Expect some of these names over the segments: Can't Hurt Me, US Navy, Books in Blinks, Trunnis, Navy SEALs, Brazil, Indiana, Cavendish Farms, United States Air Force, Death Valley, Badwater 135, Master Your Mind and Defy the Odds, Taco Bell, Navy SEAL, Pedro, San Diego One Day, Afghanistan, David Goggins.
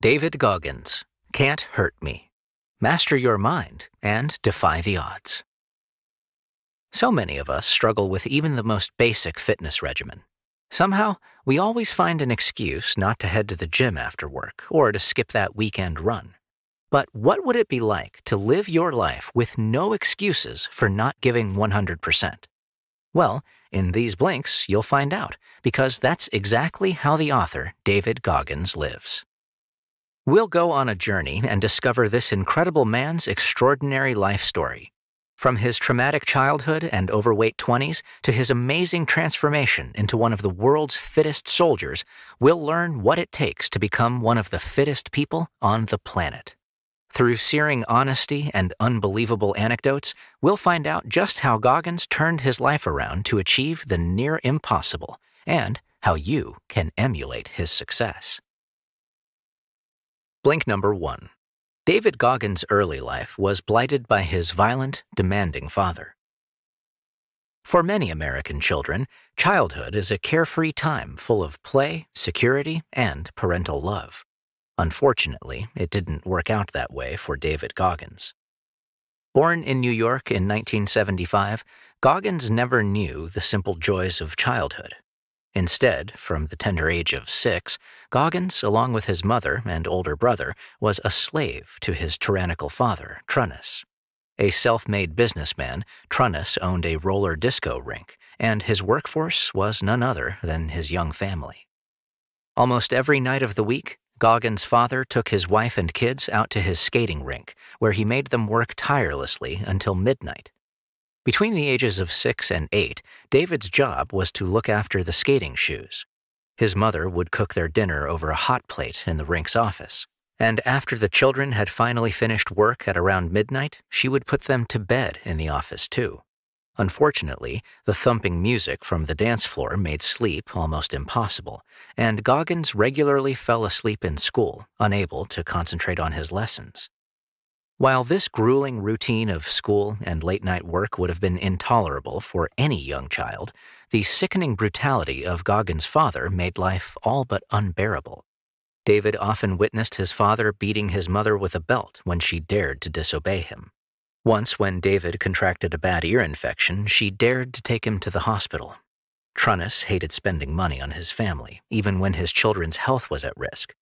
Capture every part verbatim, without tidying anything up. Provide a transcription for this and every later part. David Goggins, Can't Hurt Me. Master Your Mind and Defy the Odds. So many of us struggle with even the most basic fitness regimen. Somehow, we always find an excuse not to head to the gym after work or to skip that weekend run. But what would it be like to live your life with no excuses for not giving one hundred percent? Well, in these blinks, you'll find out, because that's exactly how the author David Goggins lives. We'll go on a journey and discover this incredible man's extraordinary life story. From his traumatic childhood and overweight twenties to his amazing transformation into one of the world's fittest soldiers, we'll learn what it takes to become one of the fittest people on the planet. Through searing honesty and unbelievable anecdotes, we'll find out just how Goggins turned his life around to achieve the near impossible, and how you can emulate his success. Blink number one. David Goggins' early life was blighted by his violent, demanding father. For many American children, childhood is a carefree time full of play, security, and parental love. Unfortunately, it didn't work out that way for David Goggins. Born in New York in nineteen seventy-five, Goggins never knew the simple joys of childhood. Instead, from the tender age of six, Goggins, along with his mother and older brother, was a slave to his tyrannical father, Trunnis. A self-made businessman, Trunnis owned a roller disco rink, and his workforce was none other than his young family. Almost every night of the week, Goggins' father took his wife and kids out to his skating rink, where he made them work tirelessly until midnight. Between the ages of six and eight, David's job was to look after the skating shoes. His mother would cook their dinner over a hot plate in the rink's office. And after the children had finally finished work at around midnight, she would put them to bed in the office too. Unfortunately, the thumping music from the dance floor made sleep almost impossible, and Goggins regularly fell asleep in school, unable to concentrate on his lessons. While this grueling routine of school and late-night work would have been intolerable for any young child, the sickening brutality of Goggins' father made life all but unbearable. David often witnessed his father beating his mother with a belt when she dared to disobey him. Once, when David contracted a bad ear infection, she dared to take him to the hospital. Trunnis hated spending money on his family, even when his children's health was at risk.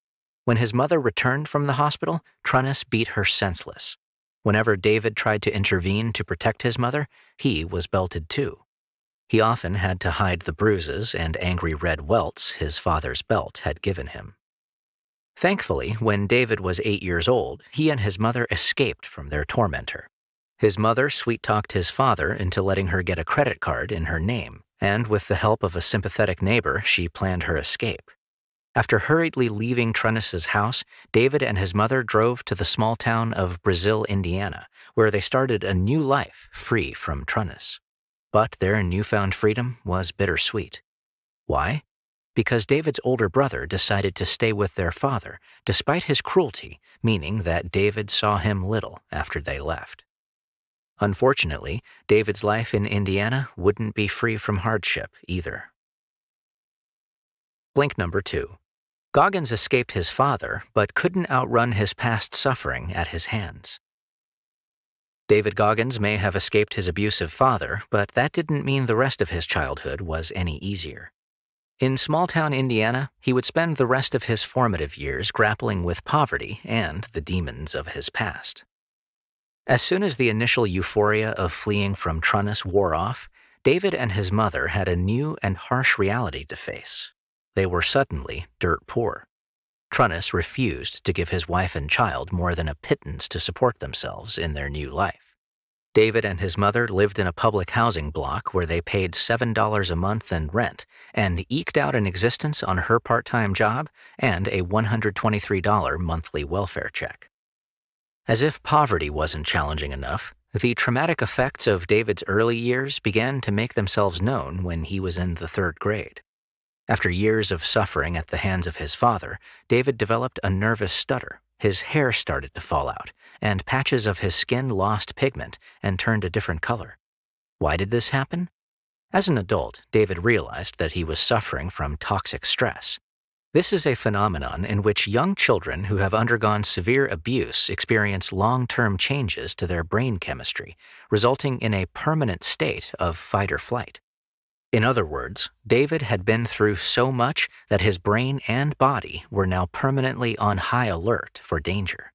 When his mother returned from the hospital, Trunnis beat her senseless. Whenever David tried to intervene to protect his mother, he was belted too. He often had to hide the bruises and angry red welts his father's belt had given him. Thankfully, when David was eight years old, he and his mother escaped from their tormentor. His mother sweet-talked his father into letting her get a credit card in her name, and with the help of a sympathetic neighbor, she planned her escape. After hurriedly leaving Trunnis's house, David and his mother drove to the small town of Brazil, Indiana, where they started a new life free from Trunnis. But their newfound freedom was bittersweet. Why? Because David's older brother decided to stay with their father, despite his cruelty, meaning that David saw him little after they left. Unfortunately, David's life in Indiana wouldn't be free from hardship either. Blink number two. Goggins escaped his father, but couldn't outrun his past suffering at his hands. David Goggins may have escaped his abusive father, but that didn't mean the rest of his childhood was any easier. In small-town Indiana, he would spend the rest of his formative years grappling with poverty and the demons of his past. As soon as the initial euphoria of fleeing from Trunnis wore off, David and his mother had a new and harsh reality to face. They were suddenly dirt poor. Trunnis refused to give his wife and child more than a pittance to support themselves in their new life. David and his mother lived in a public housing block where they paid seven dollars a month in rent and eked out an existence on her part-time job and a one hundred twenty-three dollar monthly welfare check. As if poverty wasn't challenging enough, the traumatic effects of David's early years began to make themselves known when he was in the third grade. After years of suffering at the hands of his father, David developed a nervous stutter. His hair started to fall out, and patches of his skin lost pigment and turned a different color. Why did this happen? As an adult, David realized that he was suffering from toxic stress. This is a phenomenon in which young children who have undergone severe abuse experience long-term changes to their brain chemistry, resulting in a permanent state of fight or flight. In other words, David had been through so much that his brain and body were now permanently on high alert for danger.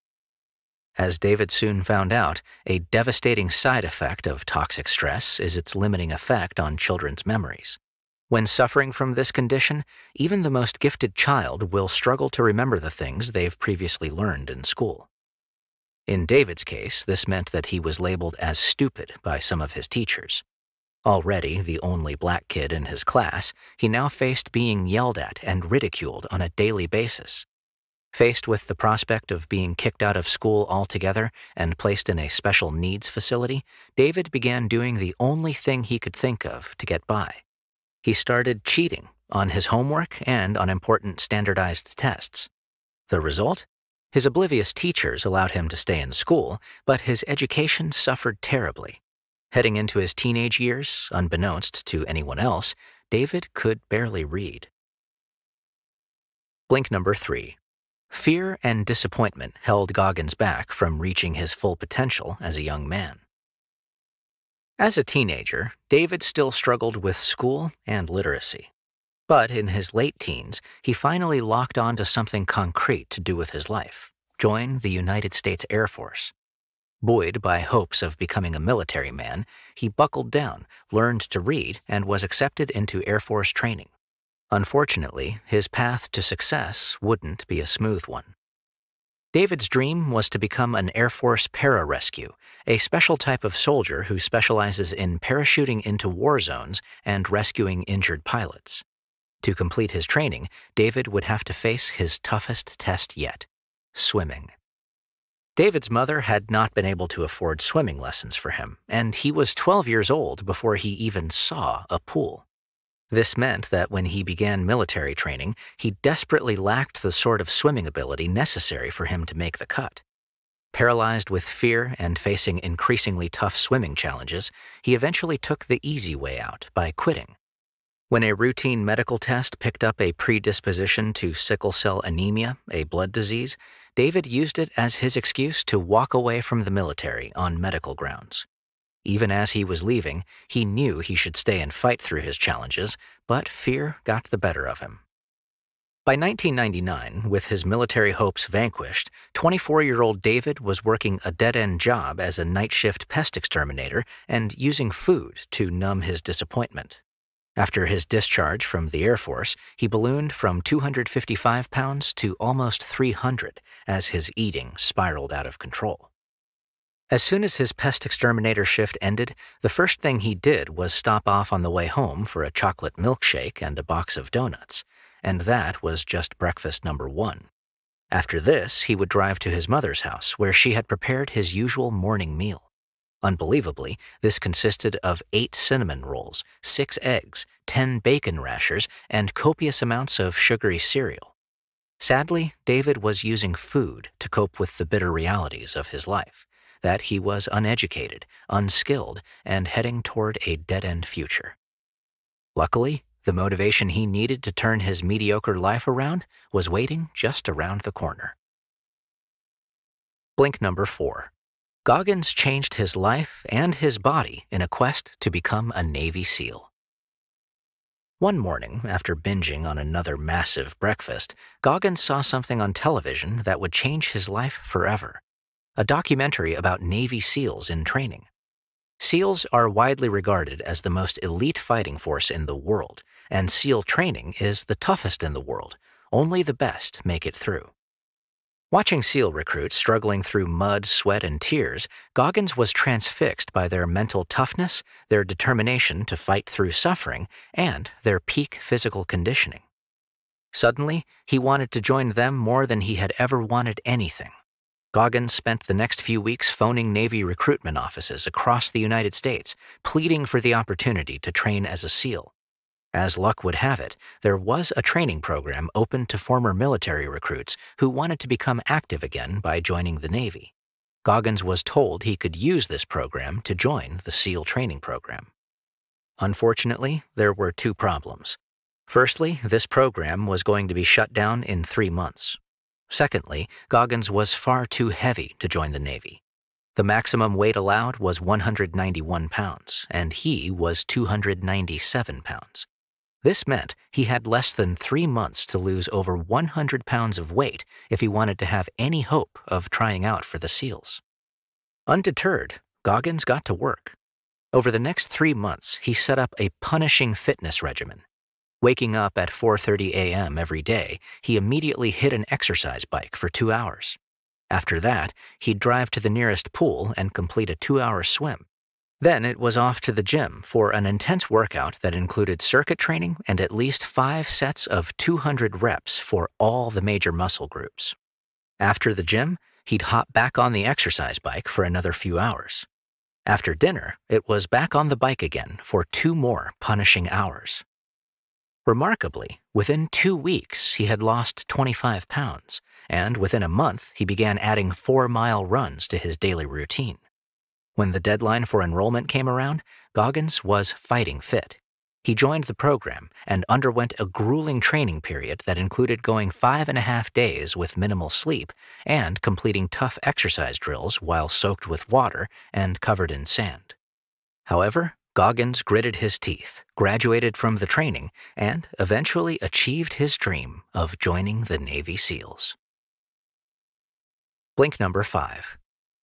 As David soon found out, a devastating side effect of toxic stress is its limiting effect on children's memories. When suffering from this condition, even the most gifted child will struggle to remember the things they've previously learned in school. In David's case, this meant that he was labeled as stupid by some of his teachers. Already the only black kid in his class, he now faced being yelled at and ridiculed on a daily basis. Faced with the prospect of being kicked out of school altogether and placed in a special needs facility, David began doing the only thing he could think of to get by. He started cheating on his homework and on important standardized tests. The result? His oblivious teachers allowed him to stay in school, but his education suffered terribly. Heading into his teenage years, unbeknownst to anyone else, David could barely read. Blink number three. Fear and disappointment held Goggins back from reaching his full potential as a young man. As a teenager, David still struggled with school and literacy. But in his late teens, he finally locked on to something concrete to do with his life: join the United States Air Force. Buoyed by hopes of becoming a military man, he buckled down, learned to read, and was accepted into Air Force training. Unfortunately, his path to success wouldn't be a smooth one. David's dream was to become an Air Force pararescue, a special type of soldier who specializes in parachuting into war zones and rescuing injured pilots. To complete his training, David would have to face his toughest test yet: swimming. David's mother had not been able to afford swimming lessons for him, and he was twelve years old before he even saw a pool. This meant that when he began military training, he desperately lacked the sort of swimming ability necessary for him to make the cut. Paralyzed with fear and facing increasingly tough swimming challenges, he eventually took the easy way out by quitting. When a routine medical test picked up a predisposition to sickle cell anemia, a blood disease, David used it as his excuse to walk away from the military on medical grounds. Even as he was leaving, he knew he should stay and fight through his challenges, but fear got the better of him. By nineteen ninety-nine, with his military hopes vanquished, twenty-four-year-old David was working a dead-end job as a night shift pest exterminator and using food to numb his disappointment. After his discharge from the Air Force, he ballooned from two hundred fifty-five pounds to almost three hundred as his eating spiraled out of control. As soon as his pest exterminator shift ended, the first thing he did was stop off on the way home for a chocolate milkshake and a box of donuts, and that was just breakfast number one. After this, he would drive to his mother's house, where she had prepared his usual morning meal. Unbelievably, this consisted of eight cinnamon rolls, six eggs, ten bacon rashers, and copious amounts of sugary cereal. Sadly, David was using food to cope with the bitter realities of his life: that he was uneducated, unskilled, and heading toward a dead-end future. Luckily, the motivation he needed to turn his mediocre life around was waiting just around the corner. Blink number four. Goggins changed his life and his body in a quest to become a Navy SEAL. One morning, after binging on another massive breakfast, Goggins saw something on television that would change his life forever: a documentary about Navy SEALs in training. SEALs are widely regarded as the most elite fighting force in the world, and SEAL training is the toughest in the world. Only the best make it through. Watching SEAL recruits struggling through mud, sweat, and tears, Goggins was transfixed by their mental toughness, their determination to fight through suffering, and their peak physical conditioning. Suddenly, he wanted to join them more than he had ever wanted anything. Goggins spent the next few weeks phoning Navy recruitment offices across the United States, pleading for the opportunity to train as a SEAL. As luck would have it, there was a training program open to former military recruits who wanted to become active again by joining the Navy. Goggins was told he could use this program to join the SEAL training program. Unfortunately, there were two problems. Firstly, this program was going to be shut down in three months. Secondly, Goggins was far too heavy to join the Navy. The maximum weight allowed was one hundred ninety-one pounds, and he was two hundred ninety-seven pounds. This meant he had less than three months to lose over one hundred pounds of weight if he wanted to have any hope of trying out for the SEALs. Undeterred, Goggins got to work. Over the next three months, he set up a punishing fitness regimen. Waking up at four thirty a m every day, he immediately hit an exercise bike for two hours. After that, he'd drive to the nearest pool and complete a two-hour swim. Then it was off to the gym for an intense workout that included circuit training and at least five sets of two hundred reps for all the major muscle groups. After the gym, he'd hop back on the exercise bike for another few hours. After dinner, it was back on the bike again for two more punishing hours. Remarkably, within two weeks, he had lost twenty-five pounds, and within a month, he began adding four-mile runs to his daily routine. When the deadline for enrollment came around, Goggins was fighting fit. He joined the program and underwent a grueling training period that included going five and a half days with minimal sleep and completing tough exercise drills while soaked with water and covered in sand. However, Goggins gritted his teeth, graduated from the training, and eventually achieved his dream of joining the Navy SEALs. Blink number five.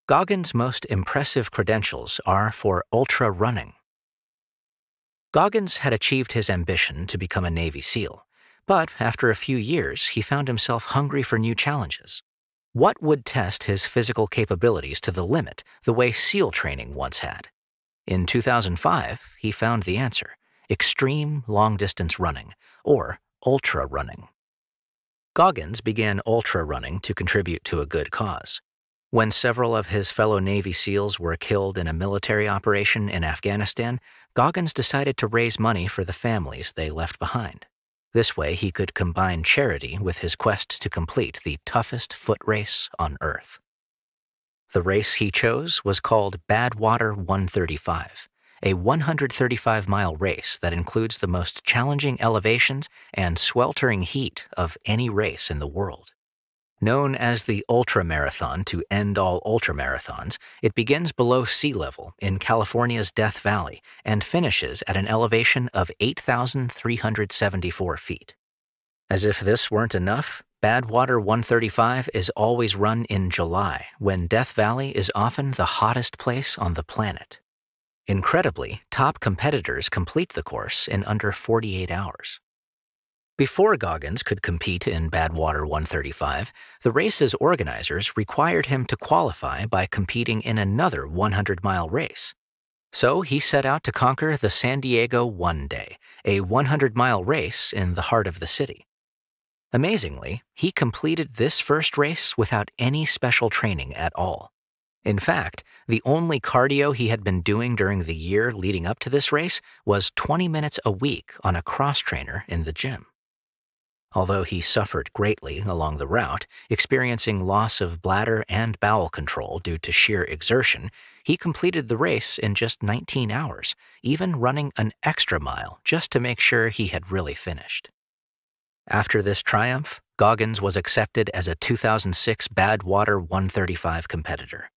Goggins' most impressive credentials are for ultra running. Goggins had achieved his ambition to become a Navy SEAL, but after a few years, he found himself hungry for new challenges. What would test his physical capabilities to the limit, the way SEAL training once had? In two thousand five, he found the answer: extreme long-distance running, or ultra running. Goggins began ultra running to contribute to a good cause. When several of his fellow Navy SEALs were killed in a military operation in Afghanistan, Goggins decided to raise money for the families they left behind. This way, he could combine charity with his quest to complete the toughest foot race on Earth. The race he chose was called Badwater one thirty-five, a one hundred thirty-five mile race that includes the most challenging elevations and sweltering heat of any race in the world. Known as the ultramarathon to end all ultramarathons, it begins below sea level in California's Death Valley and finishes at an elevation of eight thousand three hundred seventy-four feet. As if this weren't enough, Badwater one thirty-five is always run in July, when Death Valley is often the hottest place on the planet. Incredibly, top competitors complete the course in under forty-eight hours. Before Goggins could compete in Badwater one thirty-five, the race's organizers required him to qualify by competing in another one hundred mile race. So he set out to conquer the San Diego One Day, a one hundred mile race in the heart of the city. Amazingly, he completed this first race without any special training at all. In fact, the only cardio he had been doing during the year leading up to this race was twenty minutes a week on a cross trainer in the gym. Although he suffered greatly along the route, experiencing loss of bladder and bowel control due to sheer exertion, he completed the race in just nineteen hours, even running an extra mile just to make sure he had really finished. After this triumph, Goggins was accepted as a two thousand six Badwater one thirty-five competitor.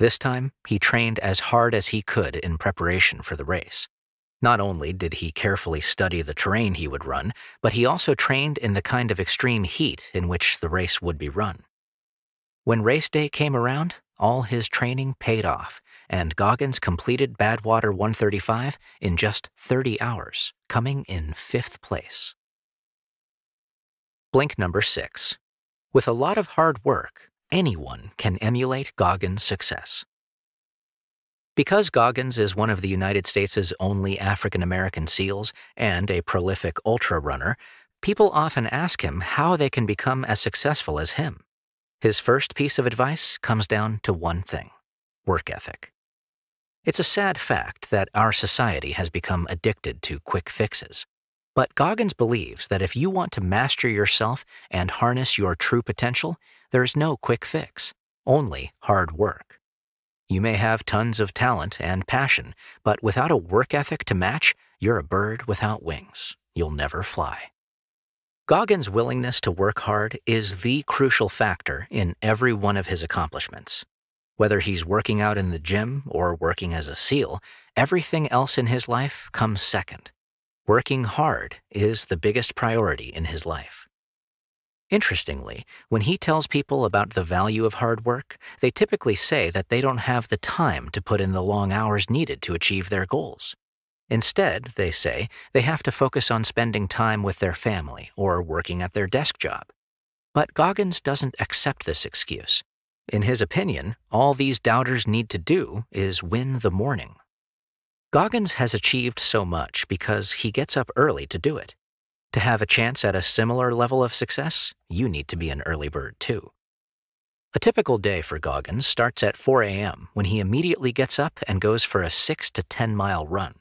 This time, he trained as hard as he could in preparation for the race. Not only did he carefully study the terrain he would run, but he also trained in the kind of extreme heat in which the race would be run. When race day came around, all his training paid off, and Goggins completed Badwater one thirty-five in just thirty hours, coming in fifth place. Blink number six. With a lot of hard work, anyone can emulate Goggins' success. Because Goggins is one of the United States' only African-American SEALs and a prolific ultra-runner, people often ask him how they can become as successful as him. His first piece of advice comes down to one thing: work ethic. It's a sad fact that our society has become addicted to quick fixes. But Goggins believes that if you want to master yourself and harness your true potential, there's no quick fix, only hard work. You may have tons of talent and passion, but without a work ethic to match, you're a bird without wings. you'll never fly. Goggins' willingness to work hard is the crucial factor in every one of his accomplishments. Whether he's working out in the gym or working as a SEAL, everything else in his life comes second. Working hard is the biggest priority in his life. Interestingly, when he tells people about the value of hard work, they typically say that they don't have the time to put in the long hours needed to achieve their goals. Instead, they say, they have to focus on spending time with their family or working at their desk job. But Goggins doesn't accept this excuse. In his opinion, all these doubters need to do is win the morning. Goggins has achieved so much because he gets up early to do it. To have a chance at a similar level of success, you need to be an early bird too. A typical day for Goggins starts at four A M when he immediately gets up and goes for a six to ten mile run.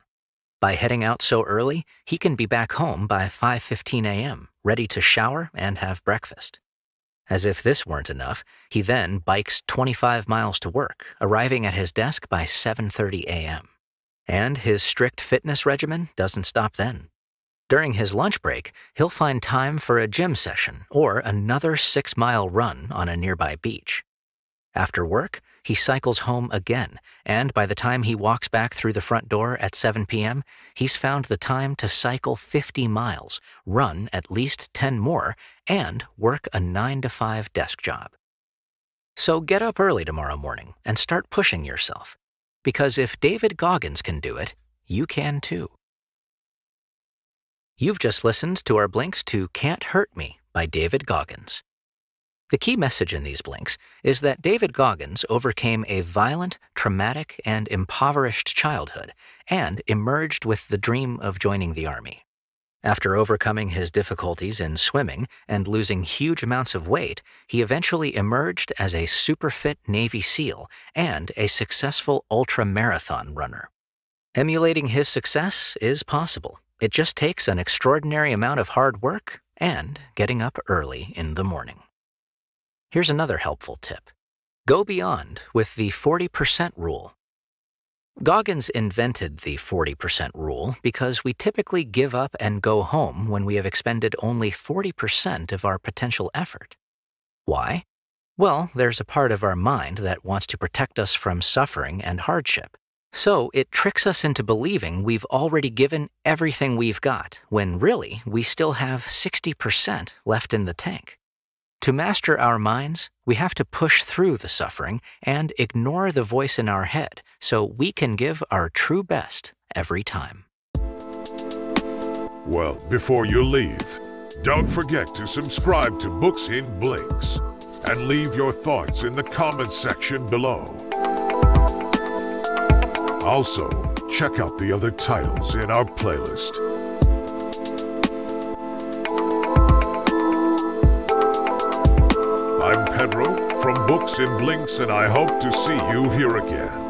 By heading out so early, he can be back home by five fifteen A M, ready to shower and have breakfast. As if this weren't enough, he then bikes twenty-five miles to work, arriving at his desk by seven thirty A M And his strict fitness regimen doesn't stop then. During his lunch break, he'll find time for a gym session or another six mile run on a nearby beach. After work, he cycles home again, and by the time he walks back through the front door at seven P M, he's found the time to cycle fifty miles, run at least ten more, and work a nine to five desk job. So get up early tomorrow morning and start pushing yourself, because if David Goggins can do it, you can too. You've just listened to our blinks to Can't Hurt Me by David Goggins. The key message in these blinks is that David Goggins overcame a violent, traumatic, and impoverished childhood and emerged with the dream of joining the Army. After overcoming his difficulties in swimming and losing huge amounts of weight, he eventually emerged as a super fit Navy SEAL and a successful ultramarathon runner. Emulating his success is possible. It just takes an extraordinary amount of hard work and getting up early in the morning. Here's another helpful tip. Go beyond with the forty percent rule. Goggins invented the forty percent rule because we typically give up and go home when we have expended only forty percent of our potential effort. Why? Well, there's a part of our mind that wants to protect us from suffering and hardship. So it tricks us into believing we've already given everything we've got, when really we still have sixty percent left in the tank. To master our minds, we have to push through the suffering and ignore the voice in our head so we can give our true best every time. Well, before you leave, don't forget to subscribe to Books in Blinks and leave your thoughts in the comments section below. Also, check out the other titles in our playlist. I'm Pedro from Books in Blinks, and I hope to see you here again.